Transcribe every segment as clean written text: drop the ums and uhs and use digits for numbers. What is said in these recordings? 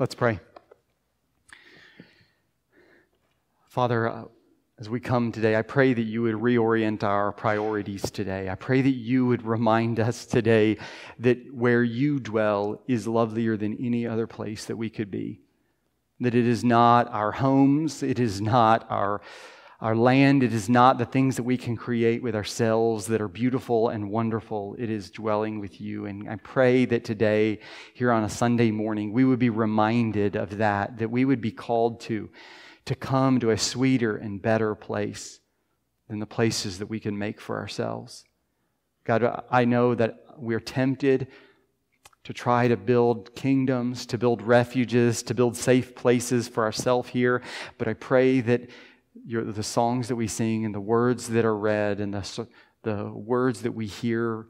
Let's pray. Father, as we come today, I pray that you would reorient our priorities today. I pray that you would remind us today that where you dwell is lovelier than any other place that we could be. That it is not our homes, it is not our land, it is not the things that we can create with ourselves that are beautiful and wonderful. It is dwelling with you. And I pray that today, here on a Sunday morning, we would be reminded of that, that we would be called to come to a sweeter and better place than the places that we can make for ourselves. God, I know that we're tempted to try to build kingdoms, to build refuges, to build safe places for ourselves here. But I pray that the songs that we sing and the words that are read and the words that we hear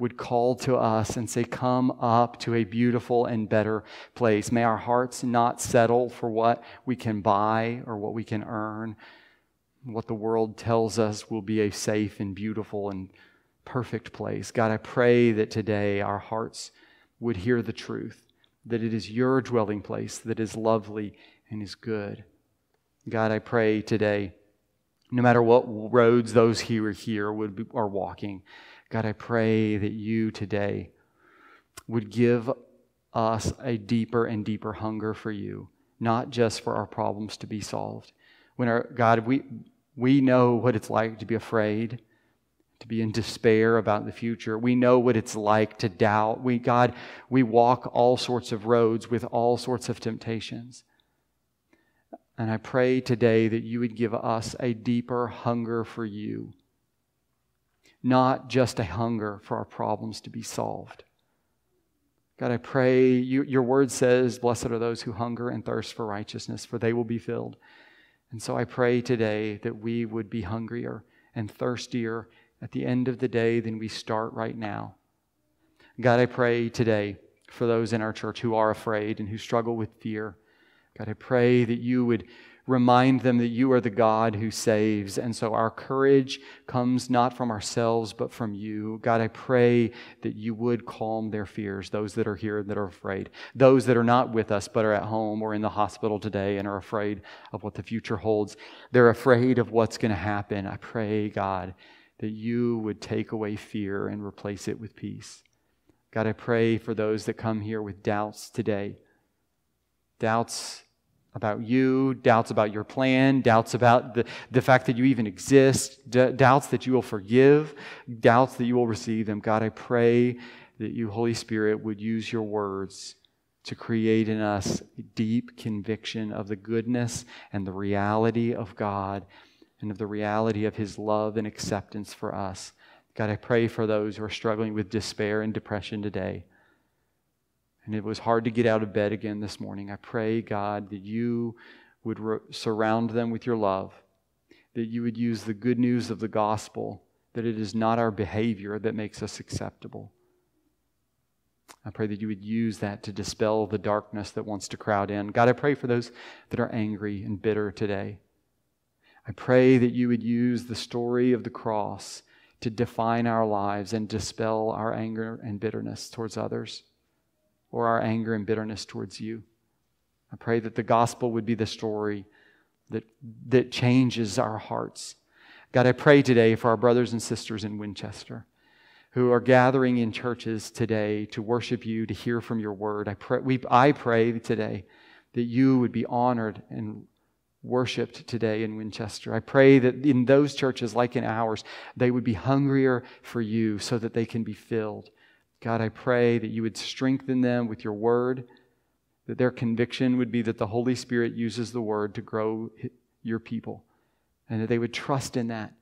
would call to us and say, come up to a beautiful and better place. May our hearts not settle for what we can buy or what we can earn, what the world tells us will be a safe and beautiful and perfect place. God, I pray that today our hearts would hear the truth, that it is your dwelling place that is lovely and is good. God, I pray today, no matter what roads those who are here are walking, God, I pray that you today would give us a deeper and deeper hunger for you, not just for our problems to be solved. God, we know what it's like to be afraid, to be in despair about the future. We know what it's like to doubt. God, we walk all sorts of roads with all sorts of temptations. And I pray today that you would give us a deeper hunger for you, not just a hunger for our problems to be solved. God, I pray, your word says, blessed are those who hunger and thirst for righteousness, for they will be filled. And so I pray today that we would be hungrier and thirstier at the end of the day than we start right now. God, I pray today for those in our church who are afraid and who struggle with fear. God, I pray that you would remind them that you are the God who saves, and so our courage comes not from ourselves, but from you. God, I pray that you would calm their fears, those that are here that are afraid, those that are not with us but are at home or in the hospital today and are afraid of what the future holds. They're afraid of what's going to happen. I pray, God, that you would take away fear and replace it with peace. God, I pray for those that come here with doubts today, doubts about you, doubts about your plan, doubts about the fact that you even exist, doubts that you will forgive, doubts that you will receive them. God, I pray that you, Holy Spirit, would use your words to create in us a deep conviction of the goodness and the reality of God and of the reality of his love and acceptance for us. God, I pray for those who are struggling with despair and depression today. And it was hard to get out of bed again this morning. I pray, God, that you would surround them with your love, that you would use the good news of the gospel, that it is not our behavior that makes us acceptable. I pray that you would use that to dispel the darkness that wants to crowd in. God, I pray for those that are angry and bitter today. I pray that you would use the story of the cross to define our lives and dispel our anger and bitterness towards others, or our anger and bitterness towards you. I pray that the gospel would be the story that changes our hearts. God, I pray today for our brothers and sisters in Winchester who are gathering in churches today to worship you, to hear from your word. I pray today that you would be honored and worshipped today in Winchester. I pray that in those churches, like in ours, they would be hungrier for you so that they can be filled. God, I pray that you would strengthen them with your word, that their conviction would be that the Holy Spirit uses the word to grow your people, and that they would trust in that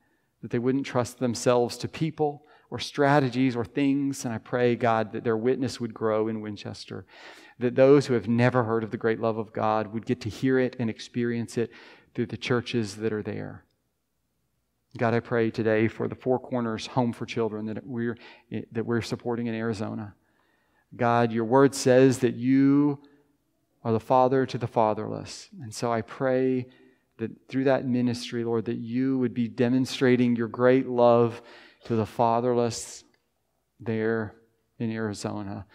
they wouldn't trust themselves to people or strategies or things. And I pray, God, that their witness would grow in Winchester, that those who have never heard of the great love of God would get to hear it and experience it through the churches that are there. God, I pray today for the Four Corners Home for Children that we're supporting in Arizona. God, your word says that you are the father to the fatherless. And so I pray that through that ministry, Lord, that you would be demonstrating your great love to the fatherless there in Arizona.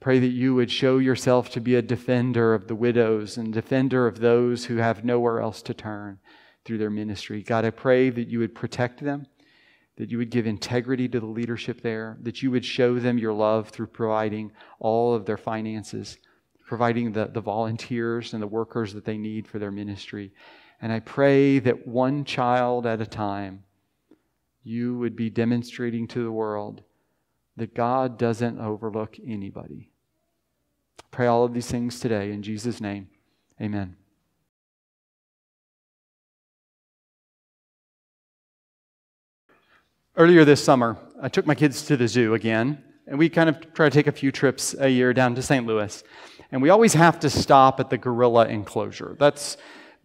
Pray that you would show yourself to be a defender of the widows and defender of those who have nowhere else to turn through their ministry. God, I pray that you would protect them, that you would give integrity to the leadership there, that you would show them your love through providing all of their finances, providing the volunteers and the workers that they need for their ministry. And I pray that one child at a time, you would be demonstrating to the world that God doesn't overlook anybody. Pray all of these things today in Jesus' name. Amen. Earlier this summer, I took my kids to the zoo again, and we kind of try to take a few trips a year down to St. Louis. And we always have to stop at the gorilla enclosure.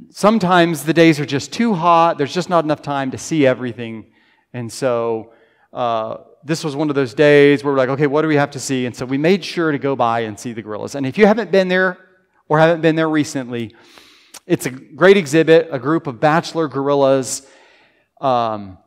Sometimes the days are just too hot, there's just not enough time to see everything. And so this was one of those days where we're like, okay, what do we have to see? And so we made sure to go by and see the gorillas. And if you haven't been there or haven't been there recently, it's a great exhibit, a group of bachelor gorillas. And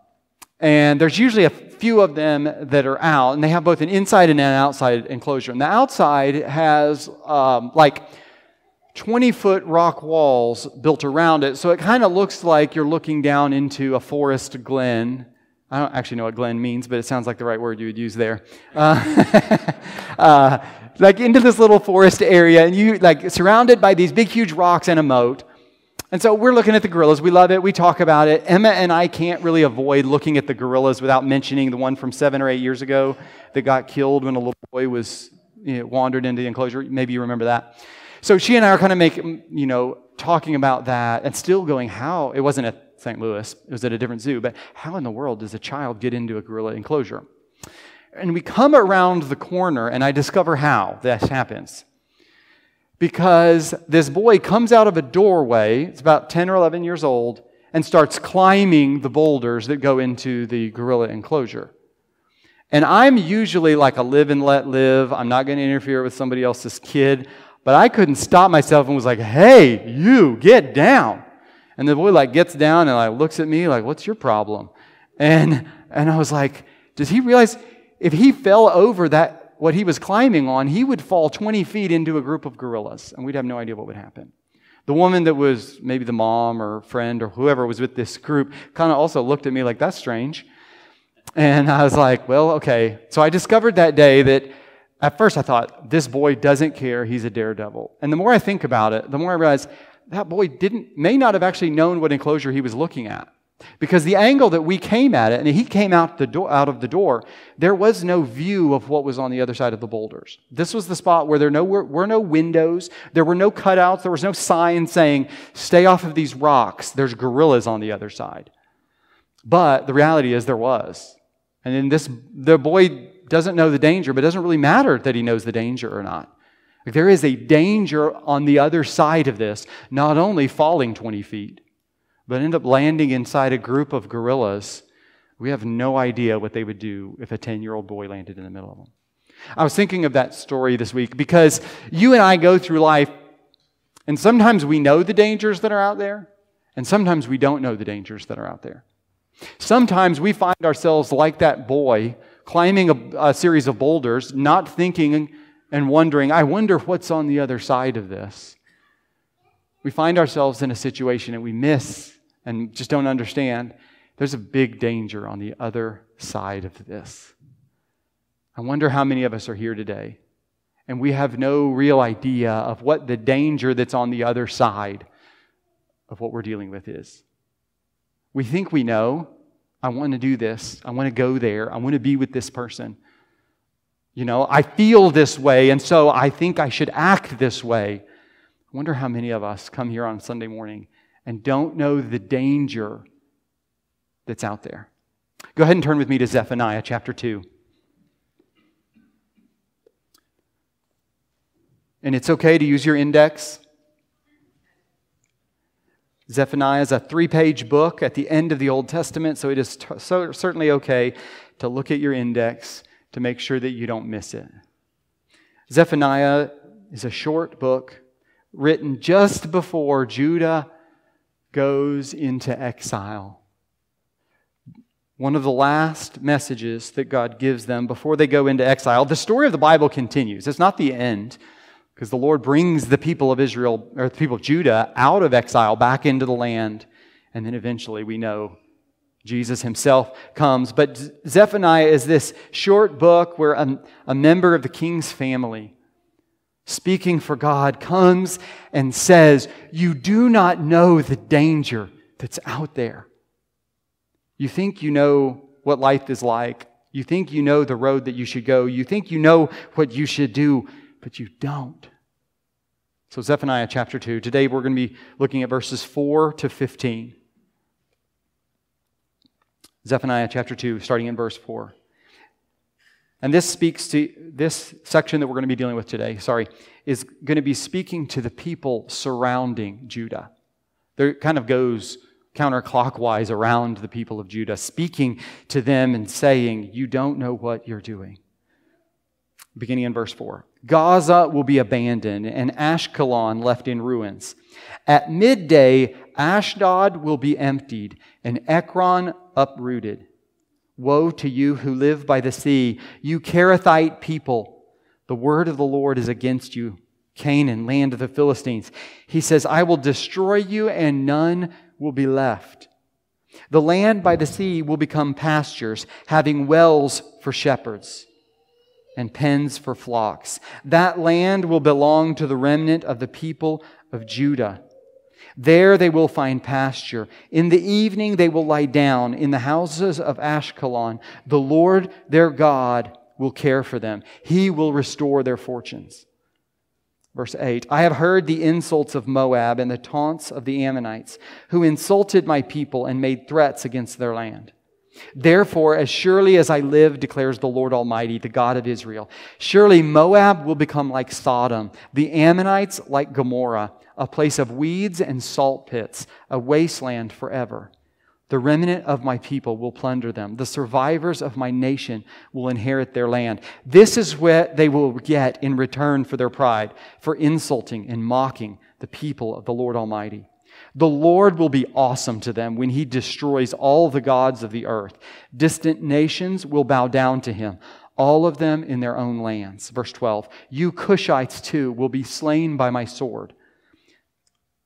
there's usually a few of them that are out. And they have both an inside and an outside enclosure. And the outside has 20-foot rock walls built around it. So it kind of looks like you're looking down into a forest glen. I don't actually know what glen means, but it sounds like the right word you would use there. Like into this little forest area, and you like surrounded by these big, huge rocks and a moat. And so we're looking at the gorillas. We love it. We talk about it. Emma and I can't really avoid looking at the gorillas without mentioning the one from 7 or 8 years ago that got killed when a little boy was wandered into the enclosure. Maybe you remember that. So she and I are kind of talking about that and still going, how? It wasn't a St. Louis, it was at a different zoo, but how in the world does a child get into a gorilla enclosure? And we come around the corner and I discover how this happens. Because this boy comes out of a doorway, it's about 10 or 11 years old, and starts climbing the boulders that go into the gorilla enclosure. And I'm usually like a live and let live, I'm not going to interfere with somebody else's kid, but I couldn't stop myself and was like, hey, you, get down. And the boy gets down and looks at me like, what's your problem? And I was like, does he realize if he fell over that what he was climbing on, he would fall 20 feet into a group of gorillas and we'd have no idea what would happen. The woman that was maybe the mom or friend or whoever was with this group kind of also looked at me like, that's strange. And I was like, well, okay. So I discovered that day that at first I thought, this boy doesn't care, he's a daredevil. And the more I think about it, the more I realize that boy may not have actually known what enclosure he was looking at. Because the angle that we came at it, and he came out of the door, there was no view of what was on the other side of the boulders. This was the spot where there were no windows, there were no cutouts, there was no sign saying, stay off of these rocks, there's gorillas on the other side. But the reality is there was. And then the boy doesn't know the danger, but it doesn't really matter that he knows the danger or not. There is a danger on the other side of this, not only falling 20 feet, but end up landing inside a group of gorillas. We have no idea what they would do if a 10-year-old boy landed in the middle of them. I was thinking of that story this week because you and I go through life, and sometimes we know the dangers that are out there, and sometimes we don't know the dangers that are out there. Sometimes we find ourselves like that boy climbing a series of boulders, not thinking and wondering, I wonder what's on the other side of this. We find ourselves in a situation and we miss and just don't understand. There's a big danger on the other side of this. I wonder how many of us are here today and we have no real idea of what the danger that's on the other side of what we're dealing with is. We think we know, I want to do this, I want to go there, I want to be with this person. I feel this way, and so I think I should act this way. I wonder how many of us come here on Sunday morning and don't know the danger that's out there. Go ahead and turn with me to Zephaniah chapter 2. And it's okay to use your index. Zephaniah is a 3-page book at the end of the Old Testament, so it is certainly okay to look at your index to make sure that you don't miss it. Zephaniah is a short book written just before Judah goes into exile. one of the last messages that God gives them before they go into exile. The story of the Bible continues. It's not the end, because the Lord brings the people of Israel, or the people of Judah, out of exile back into the land. And then eventually we know Jesus himself comes. But Zephaniah is this short book where a member of the king's family, speaking for God, comes and says, you do not know the danger that's out there. You think you know what life is like. You think you know the road that you should go. You think you know what you should do, but you don't. So Zephaniah chapter 2. Today we're going to be looking at verses 4 to 15. Zephaniah chapter 2, starting in verse 4. And this speaks to, this section that we're going to be dealing with today, is going to be speaking to the people surrounding Judah. There kind of goes counterclockwise around the people of Judah, speaking to them and saying, you don't know what you're doing. Beginning in verse 4. Gaza will be abandoned and Ashkelon left in ruins. At midday, Ashdod will be emptied and Ekron uprooted. Woe to you who live by the sea, you Kerethite people. The word of the Lord is against you, Canaan, land of the Philistines. He says, I will destroy you and none will be left. The land by the sea will become pastures, having wells for shepherds and pens for flocks. That land will belong to the remnant of the people of Judah. There they will find pasture. In the evening they will lie down in the houses of Ashkelon. The Lord their God will care for them. He will restore their fortunes. Verse 8, I have heard the insults of Moab and the taunts of the Ammonites, who insulted my people and made threats against their land. Therefore, as surely as I live, declares the Lord Almighty, the God of Israel, surely Moab will become like Sodom, the Ammonites like Gomorrah, a place of weeds and salt pits, a wasteland forever. The remnant of my people will plunder them. The survivors of my nation will inherit their land. This is what they will get in return for their pride, for insulting and mocking the people of the Lord Almighty. The Lord will be awesome to them when He destroys all the gods of the earth. Distant nations will bow down to Him, all of them in their own lands. Verse 12, you Cushites too will be slain by my sword.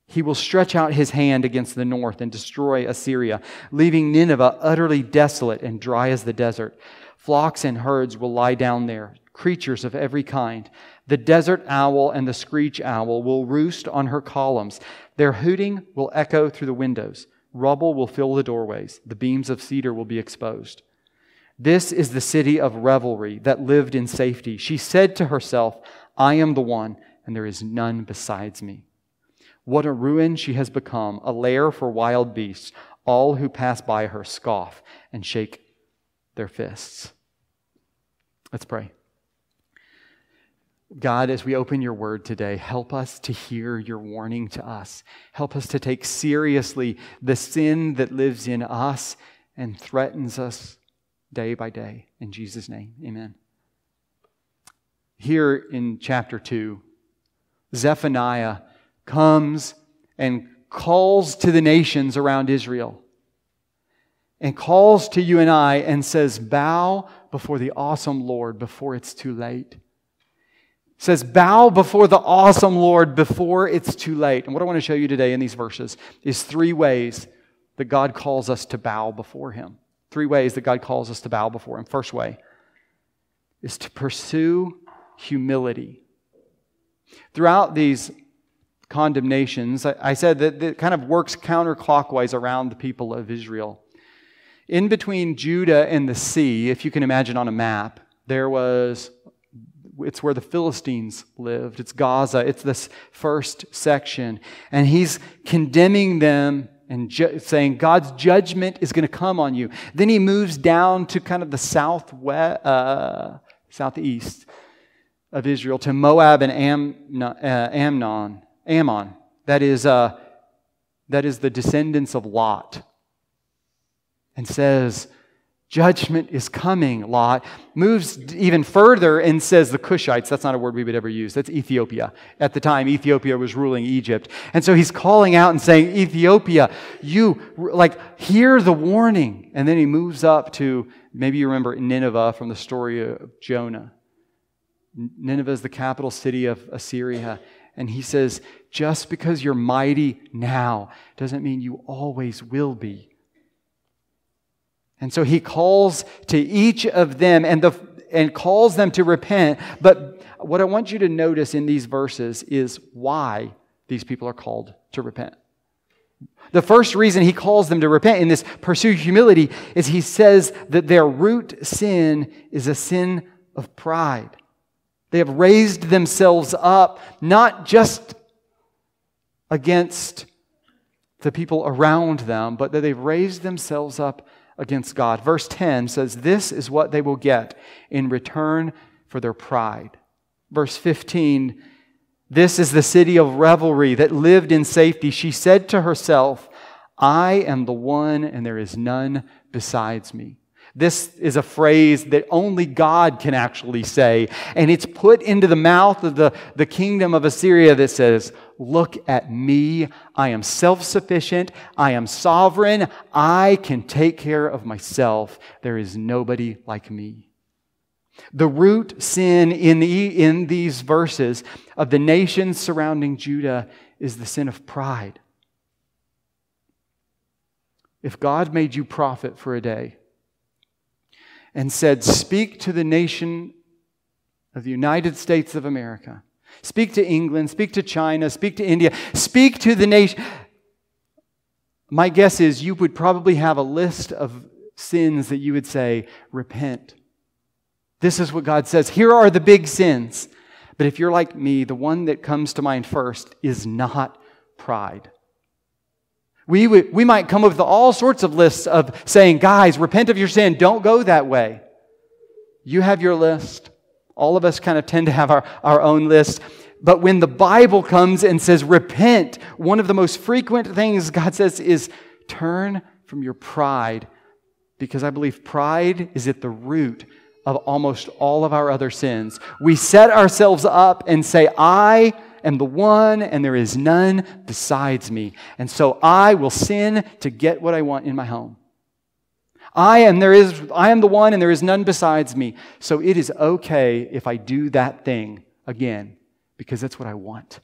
He will stretch out His hand against the north and destroy Assyria, leaving Nineveh utterly desolate and dry as the desert. Flocks and herds will lie down there, creatures of every kind. The desert owl and the screech owl will roost on her columns. Their hooting will echo through the windows. Rubble will fill the doorways. The beams of cedar will be exposed. This is the city of revelry that lived in safety. She said to herself, I am the one, and there is none besides me. What a ruin she has become, a lair for wild beasts. All who pass by her scoff and shake their fists. Let's pray. God, as we open your word today, help us to hear your warning to us. Help us to take seriously the sin that lives in us and threatens us day by day. In Jesus' name, amen. Here in chapter 2, Zephaniah comes and calls to the nations around Israel and calls to you and I and says, bow before the awesome Lord before it's too late. Says, bow before the awesome Lord before it's too late. And what I want to show you today in these verses is three ways that God calls us to bow before Him. Three ways that God calls us to bow before Him. First way is to pursue humility. Throughout these condemnations, I said that it kind of works counterclockwise around the people of Israel. In between Judah and the sea, if you can imagine on a map, it's where the Philistines lived. It's Gaza. It's this first section. And he's condemning them and saying God's judgment is going to come on you. Then he moves down to kind of the southeast of Israel to Moab and Ammon. That is the descendants of Lot. And says, Judgment is coming, Lot. Moves even further and says the Cushites, that's not a word we would ever use, that's Ethiopia. At the time, Ethiopia was ruling Egypt. And so he's calling out and saying, Ethiopia, you, hear the warning. And then he moves up to, maybe you remember Nineveh from the story of Jonah. Nineveh is the capital city of Assyria. And he says, just because you're mighty now doesn't mean you always will be. And so he calls to each of them and calls them to repent. But what I want you to notice in these verses is why these people are called to repent. The first reason he calls them to repent in this pursue humility is he says that their root sin is a sin of pride. They have raised themselves up not just against the people around them, but that they've raised themselves up against God. Verse 10 says, this is what they will get in return for their pride. Verse 15, this is the city of revelry that lived in safety. She said to herself, I am the one and there is none besides me. This is a phrase that only God can actually say. And it's put into the mouth of the kingdom of Assyria that says, look at me. I am self-sufficient. I am sovereign. I can take care of myself. There is nobody like me. The root sin in these verses of the nations surrounding Judah is the sin of pride. If God made you prophet for a day, and said, speak to the nation of the United States of America. Speak to England, speak to China, speak to India, speak to the nation. My guess is you would probably have a list of sins that you would say, repent. This is what God says. Here are the big sins. But if you're like me, the one that comes to mind first is not pride. We might come up with all sorts of lists of saying, guys, repent of your sin. Don't go that way. You have your list. All of us kind of tend to have our own list. But when the Bible comes and says, repent, one of the most frequent things God says is, turn from your pride. Because I believe pride is at the root of almost all of our other sins. We set ourselves up and say, I am the one and there is none besides me. And so I will sin to get what I want in my home. I am the one and there is none besides me. So it is okay if I do that thing again because that's what I want.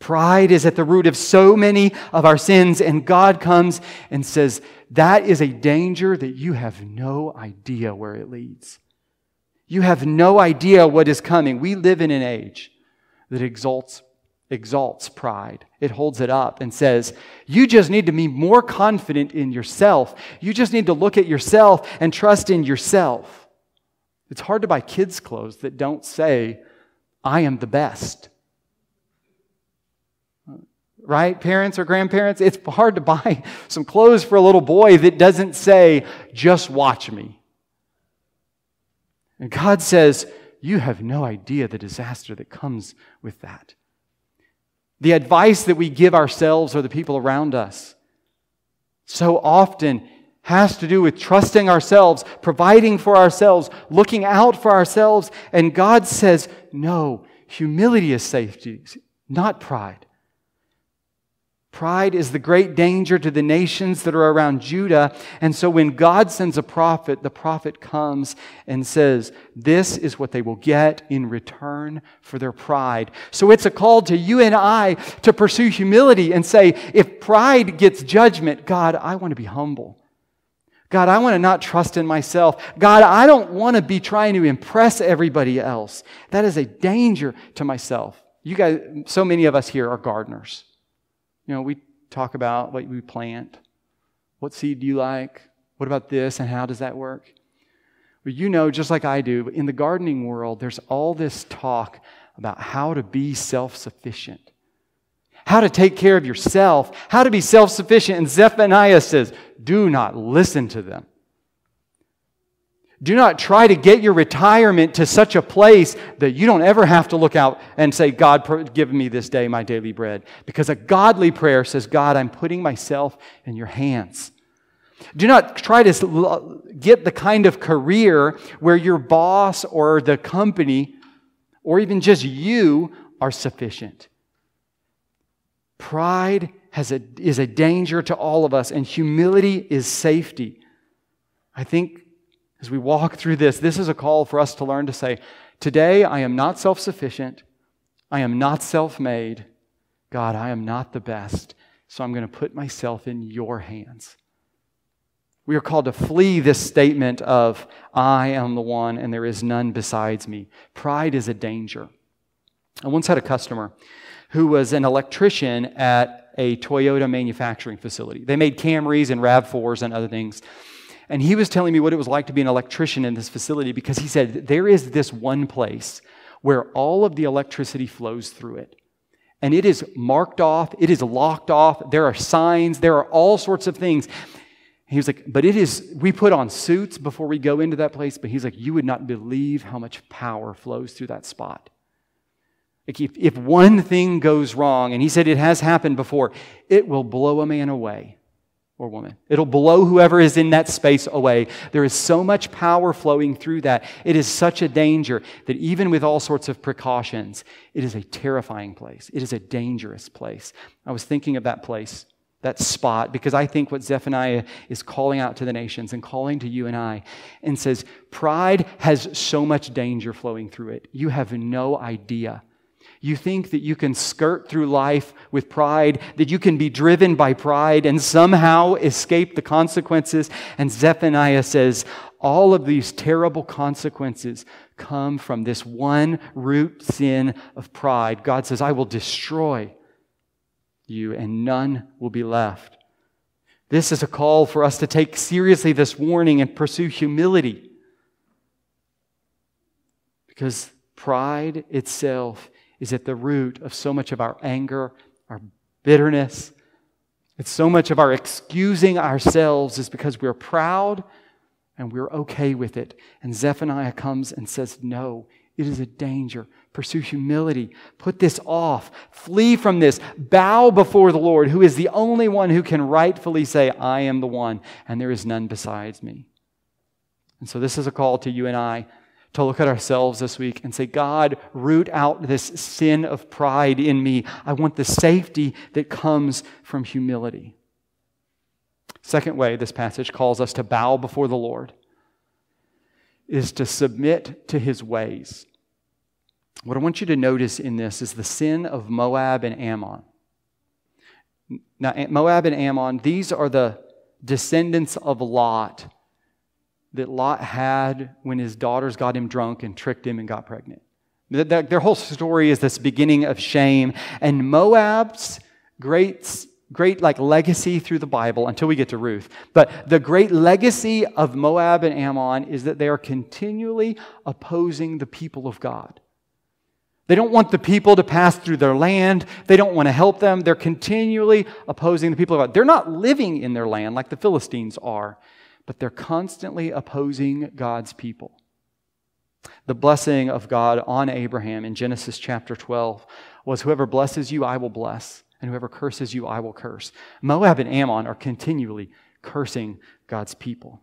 Pride is at the root of so many of our sins, and God comes and says, that is a danger that you have no idea where it leads. You have no idea what is coming. We live in an age that exalts pride. It holds it up and says, you just need to be more confident in yourself. You just need to look at yourself and trust in yourself. It's hard to buy kids' clothes that don't say, I am the best. Right, parents or grandparents? It's hard to buy some clothes for a little boy that doesn't say, just watch me. And God says, you have no idea the disaster that comes with that. The advice that we give ourselves or the people around us so often has to do with trusting ourselves, providing for ourselves, looking out for ourselves. And God says, no, humility is safety, not pride. Pride is the great danger to the nations that are around Judah. And so when God sends a prophet, the prophet comes and says, this is what they will get in return for their pride. So it's a call to you and I to pursue humility and say, if pride gets judgment, God, I want to be humble. God, I want to not trust in myself. God, I don't want to be trying to impress everybody else. That is a danger to myself. You guys, so many of us here are gardeners. You know, we talk about what we plant. What seed do you like? What about this and how does that work? Well, you know, just like I do, in the gardening world, there's all this talk about how to be self-sufficient, how to take care of yourself, how to be self-sufficient. And Zephaniah says, do not listen to them. Do not try to get your retirement to such a place that you don't ever have to look out and say, God, give me this day my daily bread. Because a godly prayer says, God, I'm putting myself in your hands. Do not try to get the kind of career where your boss or the company or even just you are sufficient. Pride is a danger to all of us, and humility is safety. I think as we walk through this, this is a call for us to learn to say, today I am not self-sufficient. I am not self-made. God, I am not the best, so I'm going to put myself in your hands. We are called to flee this statement of, I am the one and there is none besides me. Pride is a danger. I once had a customer who was an electrician at a Toyota manufacturing facility. They made Camrys and RAV4s and other things. And he was telling me what it was like to be an electrician in this facility, because he said, there is this one place where all of the electricity flows through it. And it is marked off. It is locked off. There are signs. There are all sorts of things. He was like, but it is, we put on suits before we go into that place, but he's like, you would not believe how much power flows through that spot. Like if one thing goes wrong, and he said it has happened before, it will blow a man away or woman. It'll blow whoever is in that space away. There is so much power flowing through that. It is such a danger that even with all sorts of precautions, it is a terrifying place. It is a dangerous place. I was thinking of that place, that spot, because I think what Zephaniah is calling out to the nations and calling to you and I, and says, pride has so much danger flowing through it. You have no idea. You think that you can skirt through life with pride, that you can be driven by pride and somehow escape the consequences. And Zephaniah says, all of these terrible consequences come from this one root sin of pride. God says, I will destroy you, and none will be left. This is a call for us to take seriously this warning and pursue humility, because pride itself is at the root of so much of our anger, our bitterness. It's so much of our excusing ourselves is because we're proud and we're okay with it. And Zephaniah comes and says, no, it is a danger. Pursue humility. Put this off. Flee from this. Bow before the Lord, who is the only one who can rightfully say, I am the one, and there is none besides me. And so this is a call to you and I to look at ourselves this week and say, God, root out this sin of pride in me. I want the safety that comes from humility. Second way this passage calls us to bow before the Lord is to submit to His ways. What I want you to notice in this is the sin of Moab and Ammon. Now, Moab and Ammon, these are the descendants of Lot, that Lot had when his daughters got him drunk and tricked him and got pregnant. Their whole story is this beginning of shame. And Moab's great like legacy through the Bible, until we get to Ruth, but the great legacy of Moab and Ammon is that they are continually opposing the people of God. They don't want the people to pass through their land. They don't want to help them. They're continually opposing the people of God. They're not living in their land like the Philistines are, but they're constantly opposing God's people. The blessing of God on Abraham in Genesis chapter 12 was, whoever blesses you, I will bless, and whoever curses you, I will curse. Moab and Ammon are continually cursing God's people.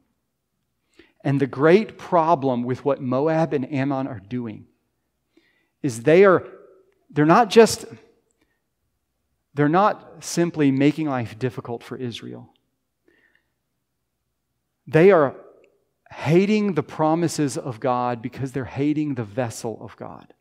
And the great problem with what Moab and Ammon are doing is they're not simply making life difficult for Israel. They are hating the promises of God because they're hating the vessel of God.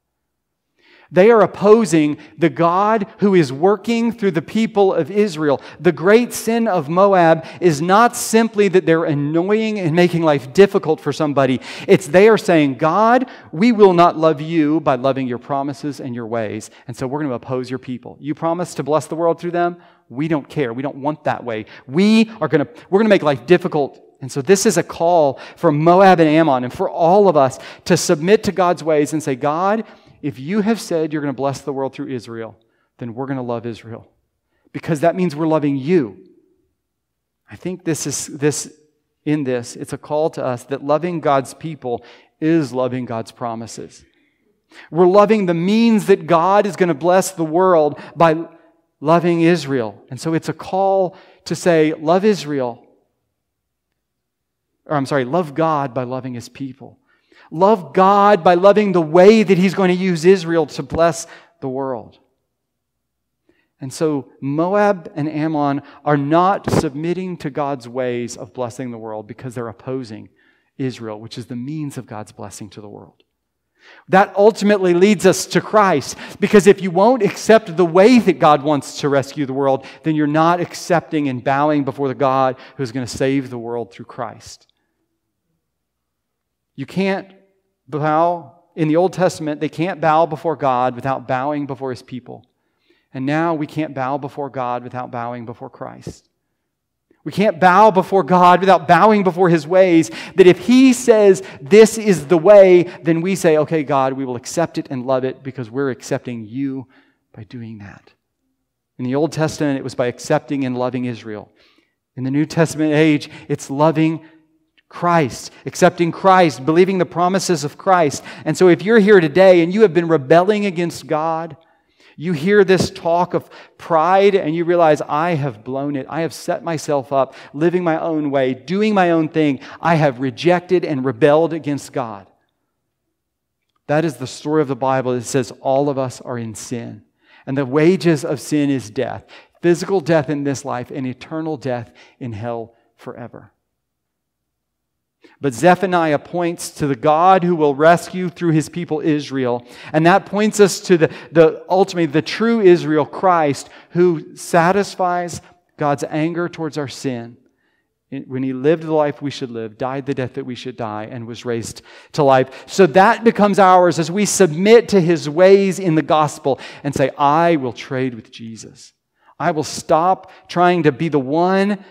They are opposing the God who is working through the people of Israel. The great sin of Moab is not simply that they're annoying and making life difficult for somebody. It's they are saying, God, we will not love you by loving your promises and your ways, and so we're going to oppose your people. You promised to bless the world through them? We don't care. We don't want that way. We're going to make life difficult. And so this is a call for Moab and Ammon and for all of us to submit to God's ways and say, God, if you have said you're going to bless the world through Israel, then we're going to love Israel, because that means we're loving you. I think it's a call to us that loving God's people is loving God's promises. We're loving the means that God is going to bless the world by loving Israel. And so it's a call to say, love Israel, love God by loving his people. Love God by loving the way that he's going to use Israel to bless the world. And so Moab and Ammon are not submitting to God's ways of blessing the world because they're opposing Israel, which is the means of God's blessing to the world. That ultimately leads us to Christ, because if you won't accept the way that God wants to rescue the world, then you're not accepting and bowing before the God who's going to save the world through Christ. You can't bow. In the Old Testament, they can't bow before God without bowing before his people. And now we can't bow before God without bowing before Christ. We can't bow before God without bowing before his ways, that if he says this is the way, then we say, okay, God, we will accept it and love it because we're accepting you by doing that. In the Old Testament, it was by accepting and loving Israel. In the New Testament age, it's loving Christ, accepting Christ, believing the promises of Christ. And so if you're here today and you have been rebelling against God, you hear this talk of pride and you realize, I have blown it. I have set myself up, living my own way, doing my own thing. I have rejected and rebelled against God. That is the story of the Bible. It says all of us are in sin. And the wages of sin is death, physical death in this life and eternal death in hell forever. But Zephaniah points to the God who will rescue through his people Israel. And that points us to ultimately the true Israel, Christ, who satisfies God's anger towards our sin. When he lived the life we should live, died the death that we should die, and was raised to life. So that becomes ours as we submit to his ways in the gospel and say, I will trade with Jesus. I will stop trying to be the one.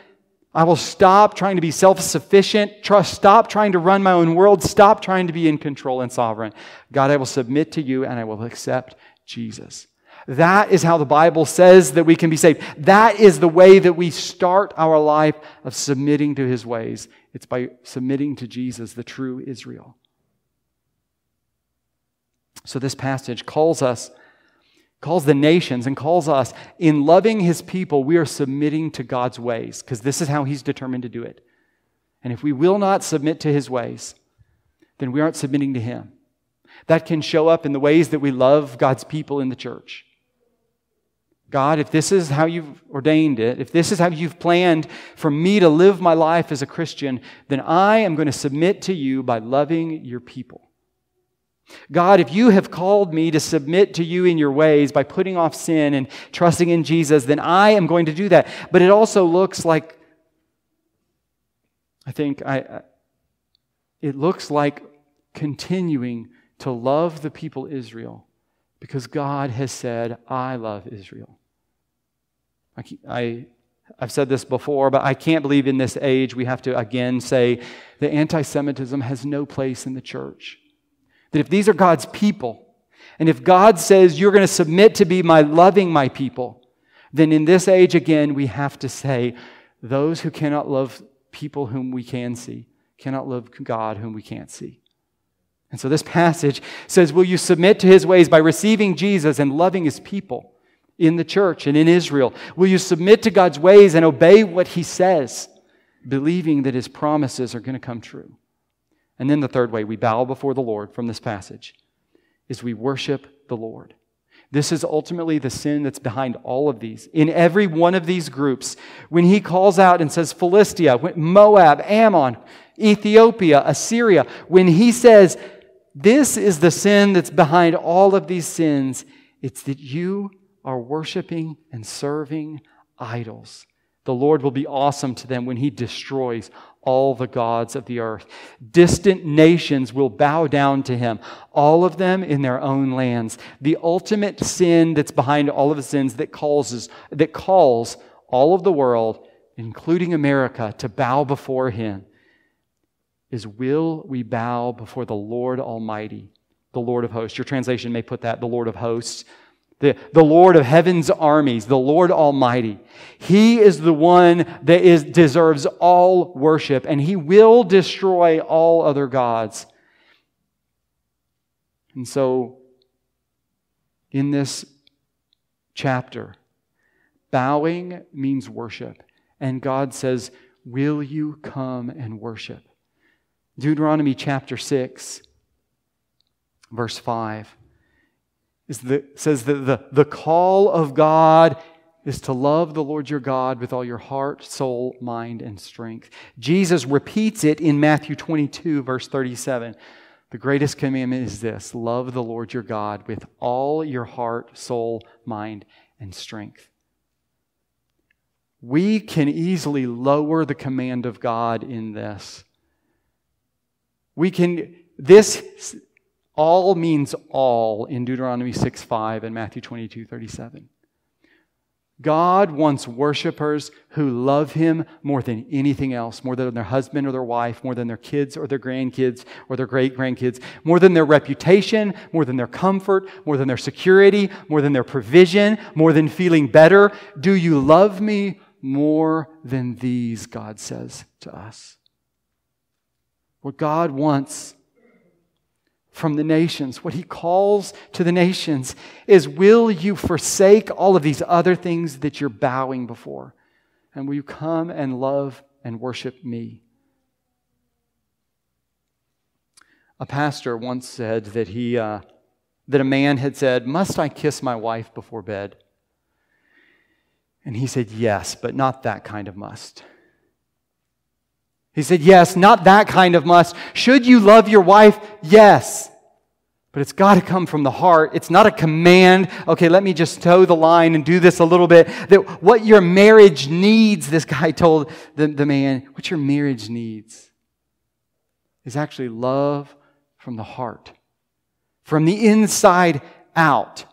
I will stop trying to be self-sufficient, stop trying to run my own world, stop trying to be in control and sovereign. God, I will submit to you and I will accept Jesus. That is how the Bible says that we can be saved. That is the way that we start our life of submitting to his ways. It's by submitting to Jesus, the true Israel. So this passage calls the nations and calls us, in loving his people, we are submitting to God's ways, because this is how he's determined to do it. And if we will not submit to his ways, then we aren't submitting to him. That can show up in the ways that we love God's people in the church. God, if this is how you've ordained it, if this is how you've planned for me to live my life as a Christian, then I am going to submit to you by loving your people. God, if you have called me to submit to you in your ways by putting off sin and trusting in Jesus, then I am going to do that. But it also looks like, it looks like continuing to love the people Israel because God has said, I love Israel. I've said this before, but I can't believe in this age we have to again say that anti-Semitism has no place in the church. That if these are God's people, and if God says, you're going to submit to be my loving my people, then in this age, again, we have to say, those who cannot love people whom we can see, cannot love God whom we can't see. And so this passage says, will you submit to his ways by receiving Jesus and loving his people in the church and in Israel? Will you submit to God's ways and obey what he says, believing that his promises are going to come true? And then the third way we bow before the Lord from this passage is we worship the Lord. This is ultimately the sin that's behind all of these. In every one of these groups, when he calls out and says Philistia, Moab, Ammon, Ethiopia, Assyria, when he says this is the sin that's behind all of these sins, it's that you are worshiping and serving idols. The Lord will be awesome to them when he destroys all the gods of the earth. Distant nations will bow down to him, all of them in their own lands. The ultimate sin that's behind all of the sins that calls all of the world, including America, to bow before him is, will we bow before the Lord Almighty, the Lord of hosts? Your translation may put that, the Lord of hosts. The Lord of heaven's armies, the Lord Almighty. He is the one that deserves all worship, and he will destroy all other gods. And so, in this chapter, bowing means worship. And God says, will you come and worship? Deuteronomy chapter 6, verse 5, says that the call of God is to love the Lord your God with all your heart, soul, mind, and strength. Jesus repeats it in Matthew 22, verse 37. The greatest commandment is this: love the Lord your God with all your heart, soul, mind, and strength. We can easily lower the command of God in this. This all means all in Deuteronomy 6:5 and Matthew 22:37. God wants worshipers who love Him more than anything else, more than their husband or their wife, more than their kids or their grandkids or their great-grandkids, more than their reputation, more than their comfort, more than their security, more than their provision, more than feeling better. Do you love me more than these, God says to us. What God wants from the nations, what He calls to the nations, is, will you forsake all of these other things that you're bowing before? And will you come and love and worship me? A pastor once said that that a man had said, "Must I kiss my wife before bed?" And he said, "Yes, but not that kind of must." He said, "Yes, not that kind of must." Should you love your wife? Yes. But it's got to come from the heart. It's not a command. Okay, let me just toe the line and do this a little bit. That what your marriage needs, this guy told the man, what your marriage needs is actually love from the heart, from the inside out.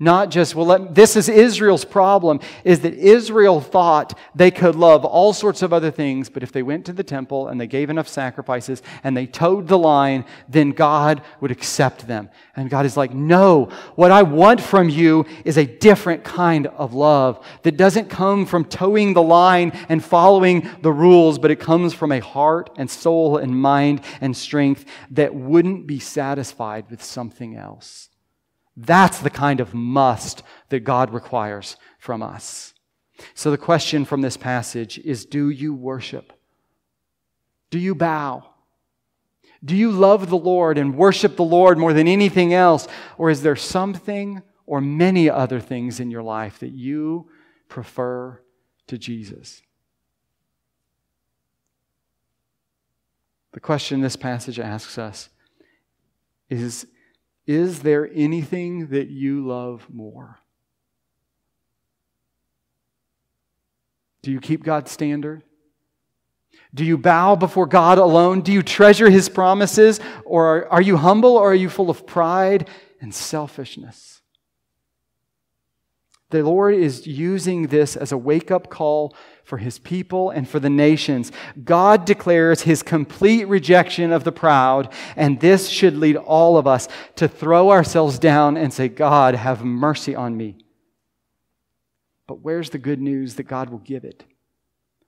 Not just, this is Israel's problem, is that Israel thought they could love all sorts of other things, but if they went to the temple and they gave enough sacrifices and they towed the line, then God would accept them. And God is like, no, what I want from you is a different kind of love that doesn't come from towing the line and following the rules, but it comes from a heart and soul and mind and strength that wouldn't be satisfied with something else. That's the kind of must that God requires from us. So the question from this passage is, do you worship? Do you bow? Do you love the Lord and worship the Lord more than anything else? Or is there something or many other things in your life that you prefer to Jesus? The question this passage asks us is there anything that you love more? Do you keep God's standard? Do you bow before God alone? Do you treasure His promises? Or are you humble, or are you full of pride and selfishness? The Lord is using this as a wake-up call for His people and for the nations. God declares His complete rejection of the proud, and this should lead all of us to throw ourselves down and say, God, have mercy on me. But where's the good news that God will give it?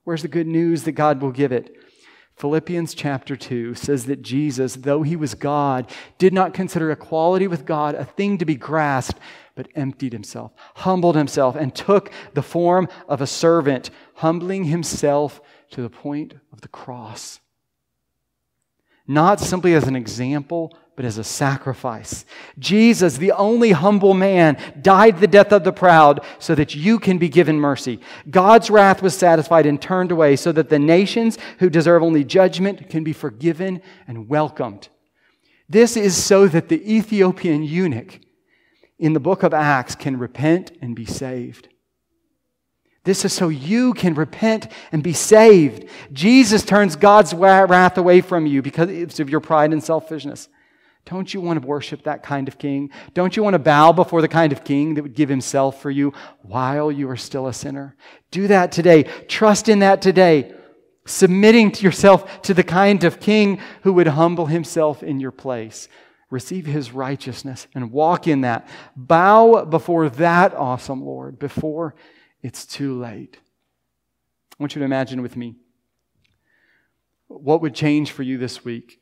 Where's the good news that God will give it? Philippians chapter 2 says that Jesus, though He was God, did not consider equality with God a thing to be grasped, but emptied Himself, humbled Himself, and took the form of a servant, humbling Himself to the point of the cross. Not simply as an example, but as a sacrifice. Jesus, the only humble man, died the death of the proud so that you can be given mercy. God's wrath was satisfied and turned away so that the nations who deserve only judgment can be forgiven and welcomed. This is so that the Ethiopian eunuch in the book of Acts can repent and be saved. This is so you can repent and be saved. Jesus turns God's wrath away from you because of your pride and selfishness. Don't you want to worship that kind of king? Don't you want to bow before the kind of king that would give Himself for you while you are still a sinner? Do that today. Trust in that today. Submitting to yourself to the kind of king who would humble Himself in your place. Receive His righteousness and walk in that. Bow before that awesome Lord before it's too late. I want you to imagine with me what would change for you this week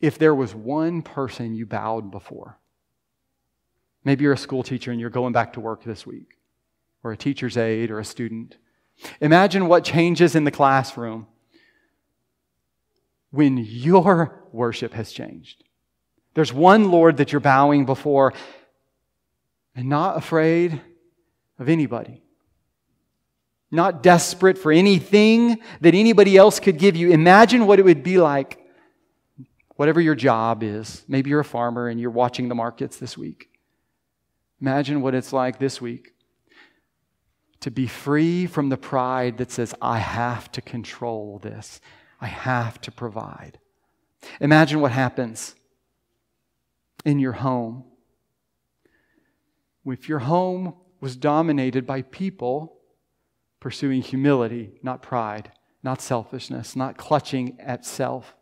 if there was one person you bowed before. Maybe you're a school teacher and you're going back to work this week, or a teacher's aide or a student. Imagine what changes in the classroom when your worship has changed. There's one Lord that you're bowing before and not afraid of anybody. Not desperate for anything that anybody else could give you. Imagine what it would be like, whatever your job is. Maybe you're a farmer and you're watching the markets this week. Imagine what it's like this week to be free from the pride that says, I have to control this. I have to provide. Imagine what happens in your home. If your home was dominated by people pursuing humility, not pride, not selfishness, not clutching at self.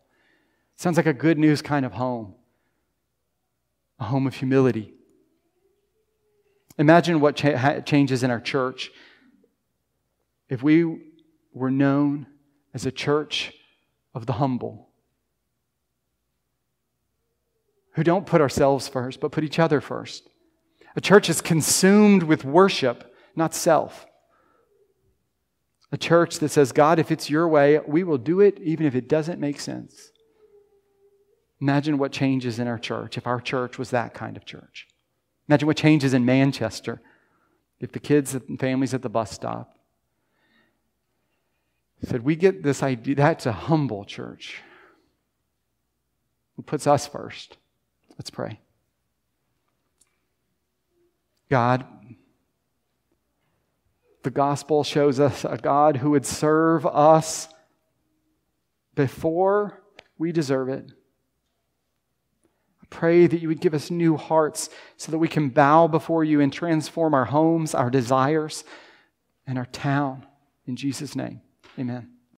Sounds like a good news kind of home. A home of humility. Imagine what changes in our church if we were known as a church of the humble, who don't put ourselves first, but put each other first. A church is consumed with worship, not self. A church that says, God, if it's your way, we will do it even if it doesn't make sense. Imagine what changes in our church if our church was that kind of church. Imagine what changes in Manchester if the kids and families at the bus stop said, we get this idea, that's a humble church. It puts us first. Let's pray. God, the gospel shows us a God who would serve us before we deserve it. I pray that you would give us new hearts so that we can bow before you and transform our homes, our desires, and our town. In Jesus' name, amen.